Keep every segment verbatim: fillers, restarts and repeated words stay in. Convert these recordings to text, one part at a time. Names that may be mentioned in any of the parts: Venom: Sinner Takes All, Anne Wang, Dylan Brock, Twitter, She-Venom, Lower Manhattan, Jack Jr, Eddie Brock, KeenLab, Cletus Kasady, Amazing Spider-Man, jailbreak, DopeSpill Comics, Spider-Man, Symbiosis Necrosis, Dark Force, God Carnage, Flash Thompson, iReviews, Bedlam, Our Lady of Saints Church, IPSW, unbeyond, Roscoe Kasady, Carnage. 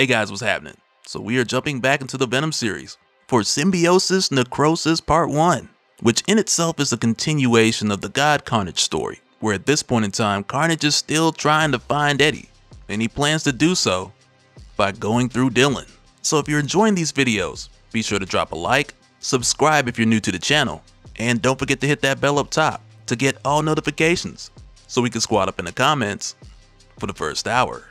Hey guys, what's happening? So we are jumping back into the Venom series for Symbiosis Necrosis Part one, which in itself is a continuation of the God Carnage story, where at this point in time, Carnage is still trying to find Eddie, and he plans to do so by going through Dylan. So if you're enjoying these videos, be sure to drop a like, subscribe if you're new to the channel, and don't forget to hit that bell up top to get all notifications so we can squad up in the comments for the first hour.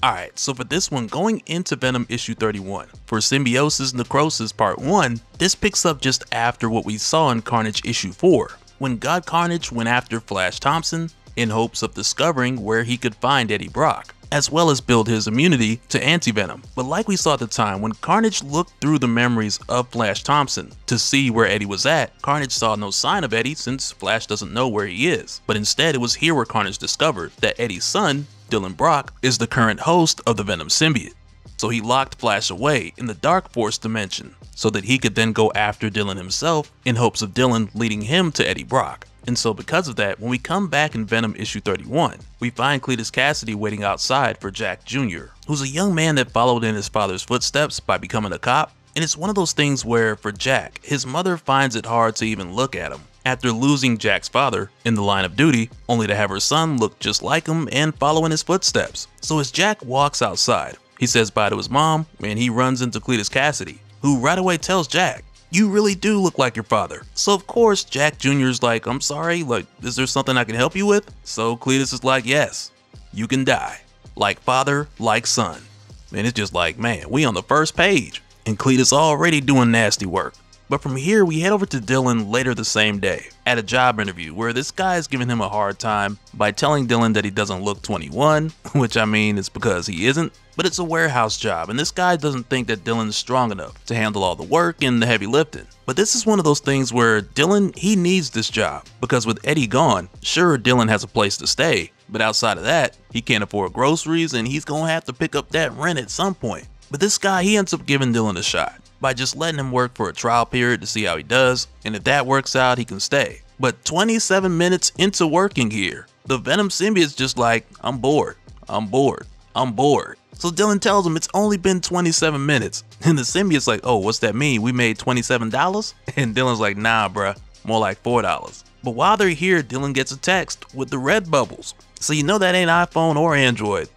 Alright, so for this one, going into Venom issue thirty-one, for Symbiosis Necrosis Part one, this picks up just after what we saw in Carnage issue four, when God Carnage went after Flash Thompson in hopes of discovering where he could find Eddie Brock, as well as build his immunity to anti-venom. But like we saw at the time, when Carnage looked through the memories of Flash Thompson to see where Eddie was at, Carnage saw no sign of Eddie since Flash doesn't know where he is. But instead, it was here where Carnage discovered that Eddie's son, Dylan Brock, is the current host of the Venom symbiote. So he locked Flash away in the Dark Force dimension so that he could then go after Dylan himself in hopes of Dylan leading him to Eddie Brock. And so because of that, when we come back in Venom issue thirty-one, we find Cletus Kasady waiting outside for Jack Junior, who's a young man that followed in his father's footsteps by becoming a cop. And it's one of those things where, for Jack, his mother finds it hard to even look at him after losing Jack's father in the line of duty, only to have her son look just like him and follow in his footsteps. So as Jack walks outside, he says bye to his mom, and he runs into Cletus Kasady, who right away tells Jack, "You really do look like your father." So of course, Jack Junior's like, "I'm sorry, like, is there something I can help you with?" So Cletus is like, "Yes, you can die. Like father, like son." And it's just like, man, we on the first page. And Cletus already doing nasty work. But from here, we head over to Dylan later the same day at a job interview where this guy is giving him a hard time by telling Dylan that he doesn't look twenty-one, which I mean is because he isn't, but it's a warehouse job and this guy doesn't think that Dylan's strong enough to handle all the work and the heavy lifting. But this is one of those things where Dylan, he needs this job because with Eddie gone, sure, Dylan has a place to stay, but outside of that, he can't afford groceries and he's gonna have to pick up that rent at some point. But this guy, he ends up giving Dylan a shot by just letting him work for a trial period to see how he does, and if that works out, he can stay. But twenty-seven minutes into working here, the Venom symbiote's just like, "I'm bored, I'm bored, I'm bored." So Dylan tells him it's only been twenty-seven minutes, and the symbiote's like, "Oh, what's that mean? We made twenty-seven dollars? And Dylan's like, "Nah, bruh, more like four dollars. But while they're here, Dylan gets a text with the red bubbles. So you know that ain't iPhone or Android,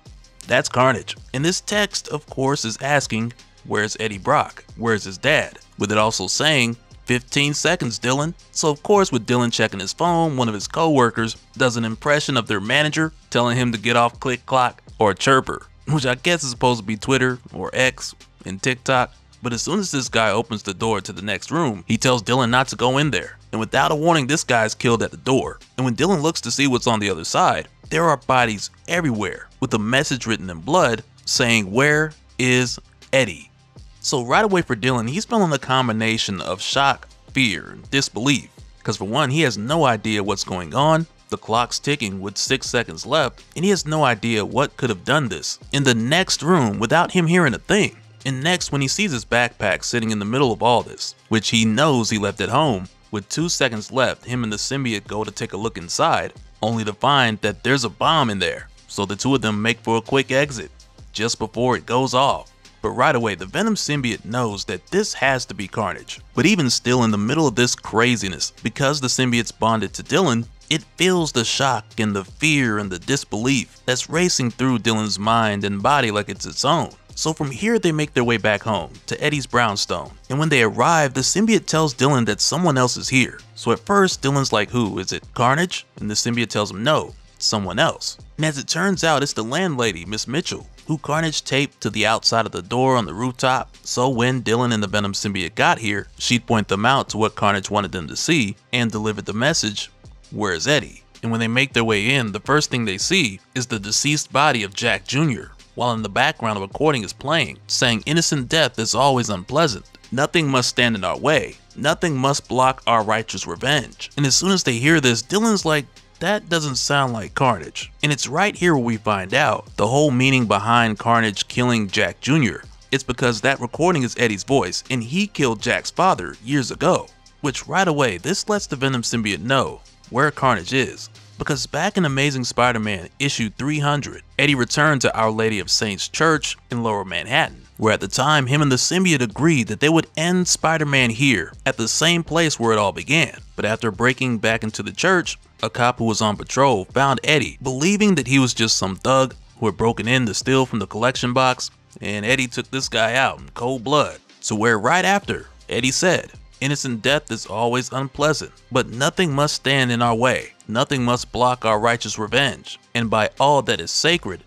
that's Carnage. And this text, of course, is asking, "Where's Eddie Brock? Where's his dad?" With it also saying, fifteen seconds, Dylan. So of course, with Dylan checking his phone, one of his co-workers does an impression of their manager telling him to get off Click Clock or Chirper, which I guess is supposed to be Twitter or X and TikTok. But as soon as this guy opens the door to the next room, he tells Dylan not to go in there. And without a warning, this guy's killed at the door. And when Dylan looks to see what's on the other side, there are bodies everywhere with a message written in blood saying, "Where is Eddie?" So right away for Dylan, he's feeling a combination of shock, fear, and disbelief. Because for one, he has no idea what's going on. The clock's ticking with six seconds left, and he has no idea what could have done this in the next room without him hearing a thing. And next, when he sees his backpack sitting in the middle of all this, which he knows he left at home, with two seconds left, him and the symbiote go to take a look inside, only to find that there's a bomb in there. So the two of them make for a quick exit just before it goes off. But right away, the Venom symbiote knows that this has to be Carnage. But even still in the middle of this craziness, because the symbiote's bonded to Dylan, it feels the shock and the fear and the disbelief that's racing through Dylan's mind and body like it's its own. So from here, they make their way back home to Eddie's brownstone. And when they arrive, the symbiote tells Dylan that someone else is here. So at first, Dylan's like, "Who is it? Carnage?" And the symbiote tells him, "No, it's someone else." And as it turns out, it's the landlady, Miss Mitchell, who Carnage taped to the outside of the door on the rooftop, so when Dylan and the Venom symbiote got here, she'd point them out to what Carnage wanted them to see and delivered the message, "Where's Eddie?" And when they make their way in, the first thing they see is the deceased body of Jack Junior, while in the background a recording is playing, saying, "Innocent death is always unpleasant. Nothing must stand in our way. Nothing must block our righteous revenge." And as soon as they hear this, Dylan's like, "That doesn't sound like Carnage." And it's right here where we find out the whole meaning behind Carnage killing Jack Junior It's because that recording is Eddie's voice, and he killed Jack's father years ago. Which right away, this lets the Venom symbiote know where Carnage is. because back in Amazing Spider-Man issue three hundred, Eddie returned to Our Lady of Saints Church in Lower Manhattan, where at the time him and the symbiote agreed that they would end Spider-Man here, at the same place where it all began. But after breaking back into the church, a cop who was on patrol found Eddie, believing that he was just some thug who had broken in to steal from the collection box, and Eddie took this guy out in cold blood. So where right after, Eddie said, "Innocent death is always unpleasant, but nothing must stand in our way, nothing must block our righteous revenge, and by all that is sacred,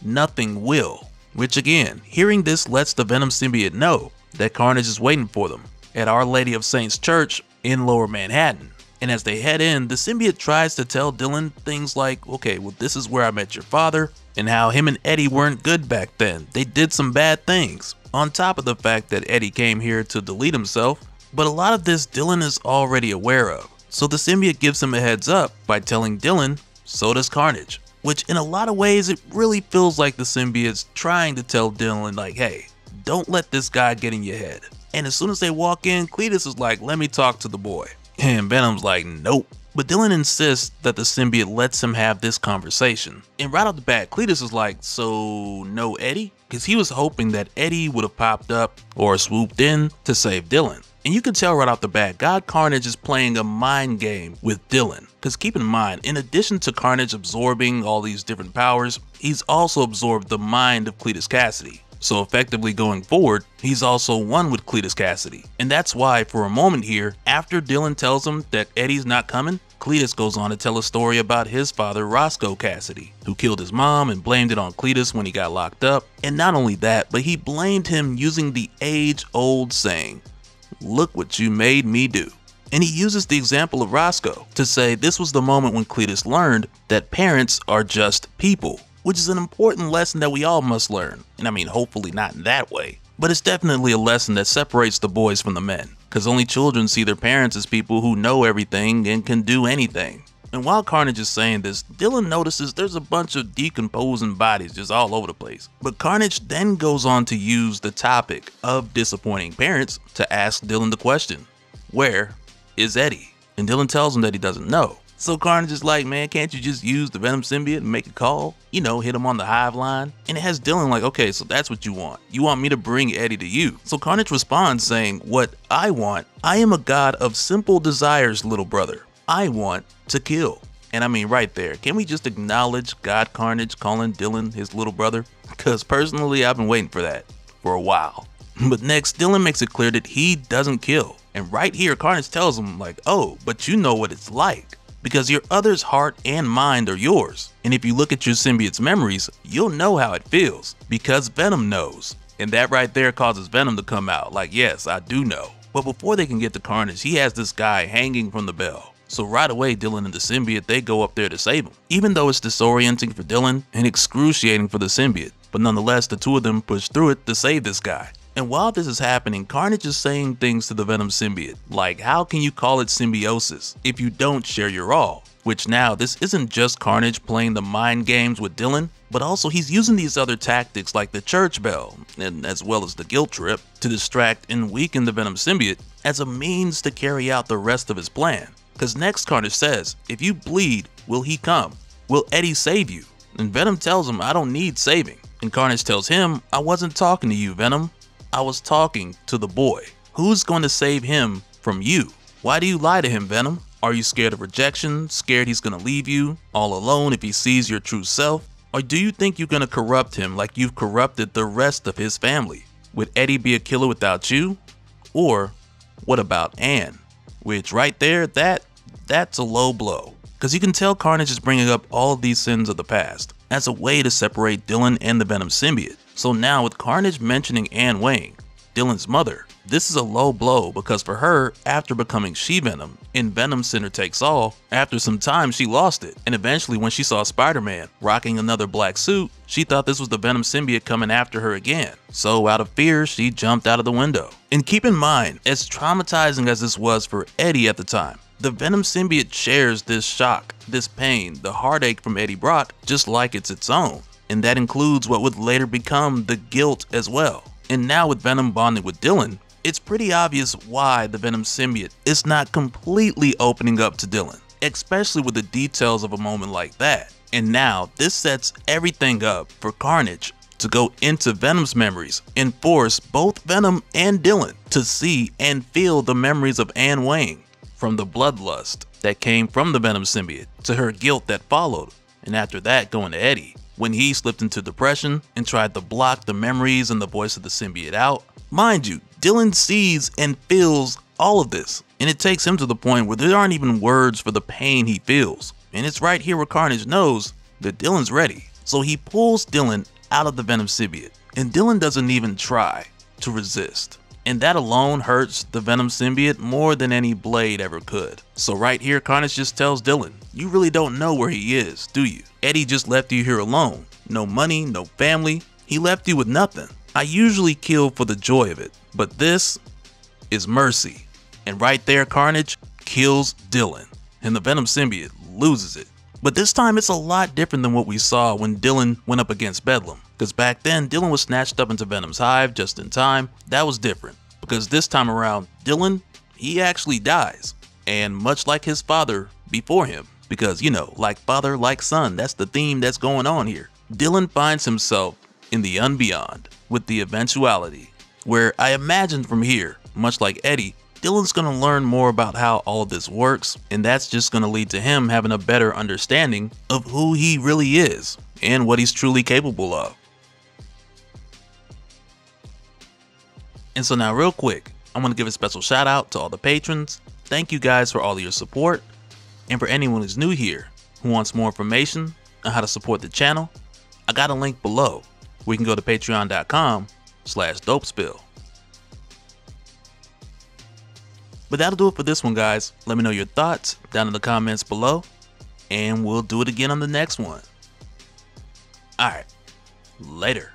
nothing will." Which again, hearing this lets the Venom symbiote know that Carnage is waiting for them at Our Lady of Saints Church in Lower Manhattan. And as they head in, the symbiote tries to tell Dylan things like, okay, well this is where I met your father, and how him and Eddie weren't good back then, they did some bad things, on top of the fact that Eddie came here to delete himself. But a lot of this Dylan is already aware of, so the symbiote gives him a heads up by telling Dylan, so does Carnage. Which in a lot of ways, it really feels like the symbiote's trying to tell Dylan like, hey, don't let this guy get in your head. And as soon as they walk in, Cletus is like, let me talk to the boy. And Venom's like, nope. But Dylan insists that the symbiote lets him have this conversation. And right off the bat, Cletus is like, so no Eddie? Because he was hoping that Eddie would have popped up or swooped in to save Dylan. And you can tell right off the bat, God Carnage is playing a mind game with Dylan. Because keep in mind, in addition to Carnage absorbing all these different powers, he's also absorbed the mind of Cletus Kasady. So effectively going forward, he's also one with Cletus Kasady. And that's why for a moment here, after Dylan tells him that Eddie's not coming, Cletus goes on to tell a story about his father Roscoe Kasady, who killed his mom and blamed it on Cletus when he got locked up. And not only that, but he blamed him using the age-old saying, look what you made me do. And he uses the example of Roscoe to say this was the moment when Cletus learned that parents are just people, which is an important lesson that we all must learn. And I mean, hopefully not in that way, but it's definitely a lesson that separates the boys from the men, because only children see their parents as people who know everything and can do anything. And while Carnage is saying this, Dylan notices there's a bunch of decomposing bodies just all over the place. But Carnage then goes on to use the topic of disappointing parents to ask Dylan the question, where is Eddie? And Dylan tells him that he doesn't know. So Carnage is like, man, can't you just use the Venom symbiote and make a call? You know, hit him on the hive line. And it has Dylan like, okay, so that's what you want. You want me to bring Eddie to you. So Carnage responds saying, what I want, I am a god of simple desires, little brother. I want to kill. And I mean right there, can we just acknowledge God Carnage calling Dylan his little brother? Because personally, I've been waiting for that for a while. But next, Dylan makes it clear that he doesn't kill. And right here, Carnage tells him like, oh, but you know what it's like, because your other's heart and mind are yours. And if you look at your symbiote's memories, you'll know how it feels, because Venom knows. And that right there causes Venom to come out like, yes, I do know. But before they can get to Carnage, he has this guy hanging from the bell. So right away, Dylan and the symbiote, they go up there to save him, even though it's disorienting for Dylan and excruciating for the symbiote. But nonetheless, the two of them push through it to save this guy. And while this is happening, Carnage is saying things to the Venom symbiote, like, how can you call it symbiosis if you don't share your all? Which now, this isn't just Carnage playing the mind games with Dylan, but also he's using these other tactics like the church bell, and as well as the guilt trip, to distract and weaken the Venom symbiote as a means to carry out the rest of his plan. Because next Carnage says, if you bleed, will he come? Will Eddie save you? And Venom tells him, I don't need saving. And Carnage tells him, I wasn't talking to you, Venom. I was talking to the boy. Who's going to save him from you? Why do you lie to him, Venom? Are you scared of rejection? Scared he's going to leave you all alone if he sees your true self? Or do you think you're going to corrupt him like you've corrupted the rest of his family? Would Eddie be a killer without you? Or what about Anne? Which right there, that that's a low blow, because you can tell Carnage is bringing up all these sins of the past as a way to separate Dylan and the Venom symbiote. So now with Carnage mentioning Anne Wang, Dylan's mother, this is a low blow, because for her, after becoming She-Venom in Venom: Sinner Takes All, after some time she lost it, and eventually when she saw Spider-Man rocking another black suit, she thought this was the Venom symbiote coming after her again. So out of fear, she jumped out of the window. And keep in mind, as traumatizing as this was for Eddie at the time, the Venom symbiote shares this shock, this pain, the heartache from Eddie Brock, just like it's its own. And that includes what would later become the guilt as well. And now with Venom bonding with Dylan, it's pretty obvious why the Venom symbiote is not completely opening up to Dylan. especially with the details of a moment like that. And now this sets everything up for Carnage to go into Venom's memories and force both Venom and Dylan to see and feel the memories of Anne Wang, from the bloodlust that came from the Venom symbiote to her guilt that followed, and after that going to Eddie, when he slipped into depression and tried to block the memories and the voice of the symbiote out. Mind you, Dylan sees and feels all of this, and it takes him to the point where there aren't even words for the pain he feels, and it's right here where Carnage knows that Dylan's ready. So he pulls Dylan out of the Venom symbiote, and Dylan doesn't even try to resist. And that alone hurts the Venom symbiote more than any blade ever could. So right here, Carnage just tells Dylan, you really don't know where he is, do you? Eddie just left you here alone. No money, no family. He left you with nothing. I usually kill for the joy of it, but this is mercy. And right there, Carnage kills Dylan, and the Venom symbiote loses it. But this time it's a lot different than what we saw when Dylan went up against Bedlam, because back then Dylan was snatched up into Venom's hive just in time. That was different, because this time around Dylan, he actually dies, and much like his father before him, because you know, like father, like son, that's the theme that's going on here. Dylan finds himself in the unbeyond, with the eventuality where I imagine from here, much like Eddie, Dylan's going to learn more about how all this works, and that's just going to lead to him having a better understanding of who he really is and what he's truly capable of. And so now real quick, I'm going to give a special shout out to all the patrons. Thank you guys for all your support. And for anyone who's new here who wants more information on how to support the channel, I got a link below. We can go to patreon dot com slash dopespill. But that'll do it for this one, guys. Let me know your thoughts down in the comments below, and we'll do it again on the next one. All right, later.